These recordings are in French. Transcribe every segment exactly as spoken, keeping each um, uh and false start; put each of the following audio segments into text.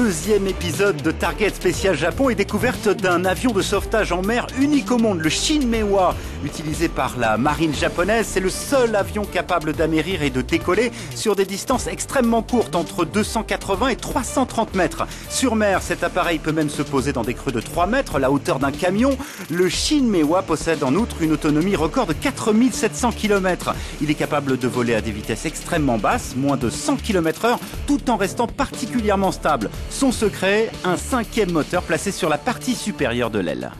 deuxième épisode de Target spécial Japon et découverte d'un avion de sauvetage en mer unique au monde, le ShinMaywa, utilisé par la marine japonaise. C'est le seul avion capable d'amérir et de décoller sur des distances extrêmement courtes, entre deux cent quatre-vingts et trois cent trente mètres. Sur mer, cet appareil peut même se poser dans des creux de trois mètres, la hauteur d'un camion. Le ShinMaywa possède en outre une autonomie record de quatre mille sept cents kilomètres. Il est capable de voler à des vitesses extrêmement basses, moins de cent kilomètres heure, tout en restant particulièrement stable. Son secret, un cinquième moteur placé sur la partie supérieure de l'aile.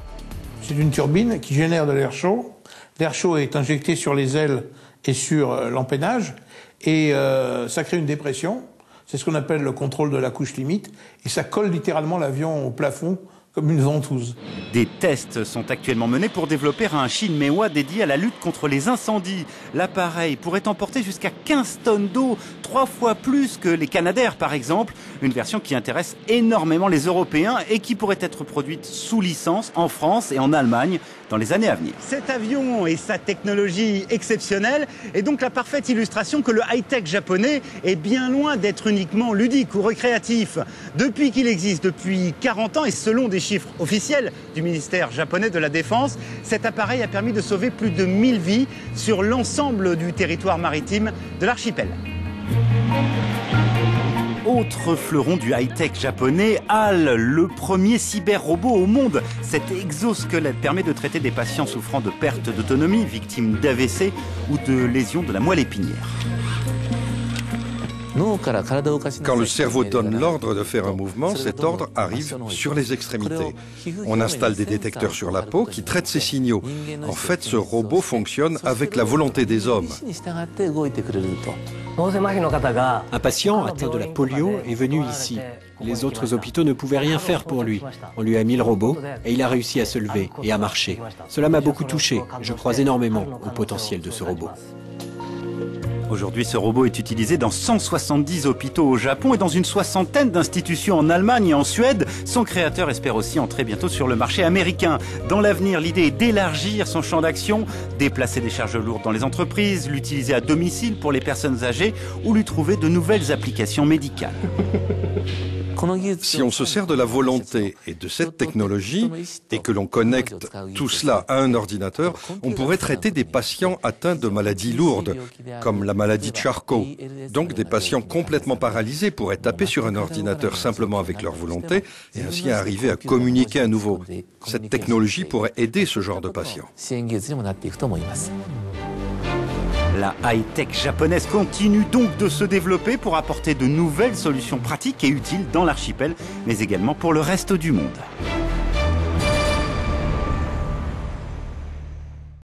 C'est une turbine qui génère de l'air chaud. L'air chaud est injecté sur les ailes et sur l'empennage, et euh, ça crée une dépression. C'est ce qu'on appelle le contrôle de la couche limite, et ça colle littéralement l'avion au plafond comme une ventouse. Des tests sont actuellement menés pour développer un ShinMaywa dédié à la lutte contre les incendies. L'appareil pourrait emporter jusqu'à quinze tonnes d'eau, trois fois plus que les Canadair par exemple. Une version qui intéresse énormément les Européens et qui pourrait être produite sous licence en France et en Allemagne dans les années à venir. Cet avion et sa technologie exceptionnelle est donc la parfaite illustration que le high-tech japonais est bien loin d'être uniquement ludique ou récréatif. Depuis qu'il existe, depuis quarante ans, et selon des chiffres officiels du ministère japonais de la Défense, cet appareil a permis de sauver plus de mille vies sur l'ensemble du territoire maritime de l'archipel. Autre fleuron du high-tech japonais, H A L, le premier cyber-robot au monde. Cet exosquelette permet de traiter des patients souffrant de perte d'autonomie, victimes d'A V C ou de lésions de la moelle épinière. Quand le cerveau donne l'ordre de faire un mouvement, cet ordre arrive sur les extrémités. On installe des détecteurs sur la peau qui traitent ces signaux. En fait, ce robot fonctionne avec la volonté des hommes. Un patient atteint de la polio est venu ici. Les autres hôpitaux ne pouvaient rien faire pour lui. On lui a mis le robot et il a réussi à se lever et à marcher. Cela m'a beaucoup touché. Je crois énormément au potentiel de ce robot. Aujourd'hui, ce robot est utilisé dans cent soixante-dix hôpitaux au Japon et dans une soixantaine d'institutions en Allemagne et en Suède. Son créateur espère aussi entrer bientôt sur le marché américain. Dans l'avenir, l'idée est d'élargir son champ d'action, déplacer des charges lourdes dans les entreprises, l'utiliser à domicile pour les personnes âgées ou lui trouver de nouvelles applications médicales. Si on se sert de la volonté et de cette technologie et que l'on connecte tout cela à un ordinateur, on pourrait traiter des patients atteints de maladies lourdes, comme la maladie de Charcot. Donc des patients complètement paralysés pourraient taper sur un ordinateur simplement avec leur volonté et ainsi arriver à communiquer à nouveau. Cette technologie pourrait aider ce genre de patients. La high-tech japonaise continue donc de se développer pour apporter de nouvelles solutions pratiques et utiles dans l'archipel, mais également pour le reste du monde.